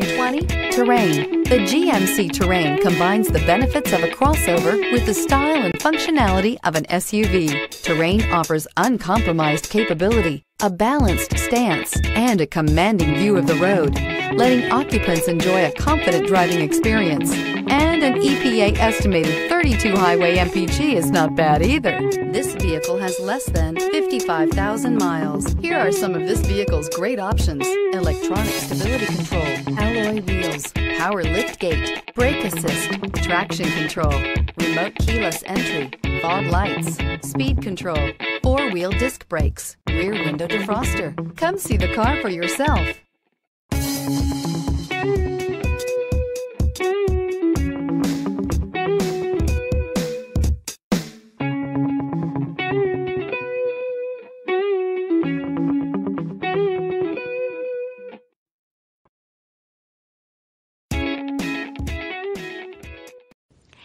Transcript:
2020 Terrain. The GMC Terrain combines the benefits of a crossover with the style and functionality of an SUV. Terrain offers uncompromised capability, a balanced stance, and a commanding view of the road, letting occupants enjoy a confident driving experience. And an EPA-estimated 32 highway MPG is not bad either. This vehicle has less than 55,000 miles. Here are some of this vehicle's great options: electronic stability control, alloy wheels, power liftgate, brake assist, traction control, remote keyless entry, fog lights, speed control, four-wheel disc brakes, rear window defroster. Come see the car for yourself.